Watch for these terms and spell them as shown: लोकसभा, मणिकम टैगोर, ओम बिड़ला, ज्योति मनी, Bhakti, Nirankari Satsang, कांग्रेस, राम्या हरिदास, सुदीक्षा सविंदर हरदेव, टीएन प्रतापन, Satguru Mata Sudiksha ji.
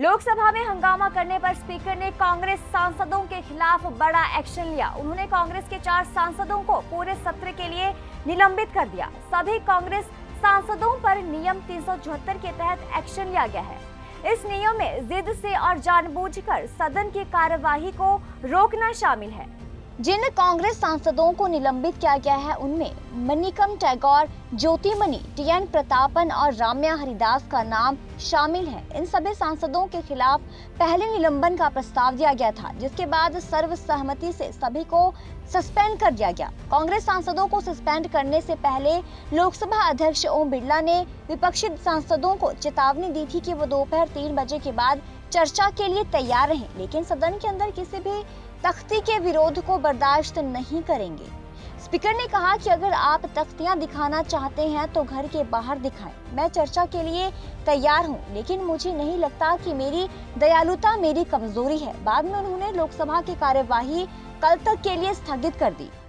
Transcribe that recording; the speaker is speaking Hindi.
लोकसभा में हंगामा करने पर स्पीकर ने कांग्रेस सांसदों के खिलाफ बड़ा एक्शन लिया। उन्होंने कांग्रेस के 4 सांसदों को पूरे सत्र के लिए निलंबित कर दिया। सभी कांग्रेस सांसदों पर नियम 374 के तहत एक्शन लिया गया है। इस नियम में जिद से और जानबूझकर सदन की कार्यवाही को रोकना शामिल है। जिन कांग्रेस सांसदों को निलंबित किया गया है उनमें मणिकम टैगोर, ज्योति मनी, टीएन प्रतापन और राम्या हरिदास का नाम शामिल है। इन सभी सांसदों के खिलाफ पहले निलंबन का प्रस्ताव दिया गया था, जिसके बाद सर्वसहमति से सभी को सस्पेंड कर दिया गया। कांग्रेस सांसदों को सस्पेंड करने से पहले लोकसभा अध्यक्ष ओम बिड़ला ने विपक्षी सांसदों को चेतावनी दी थी कि वो दोपहर 3 बजे के बाद चर्चा के लिए तैयार रहें, लेकिन सदन के अंदर किसी भी तख्ती के विरोध को बर्दाश्त नहीं करेंगे। स्पीकर ने कहा कि अगर आप तख्तियां दिखाना चाहते हैं तो घर के बाहर दिखाएं। मैं चर्चा के लिए तैयार हूं, लेकिन मुझे नहीं लगता कि मेरी दयालुता मेरी कमजोरी है। बाद में उन्होंने लोकसभा की कार्यवाही कल तक के लिए स्थगित कर दी।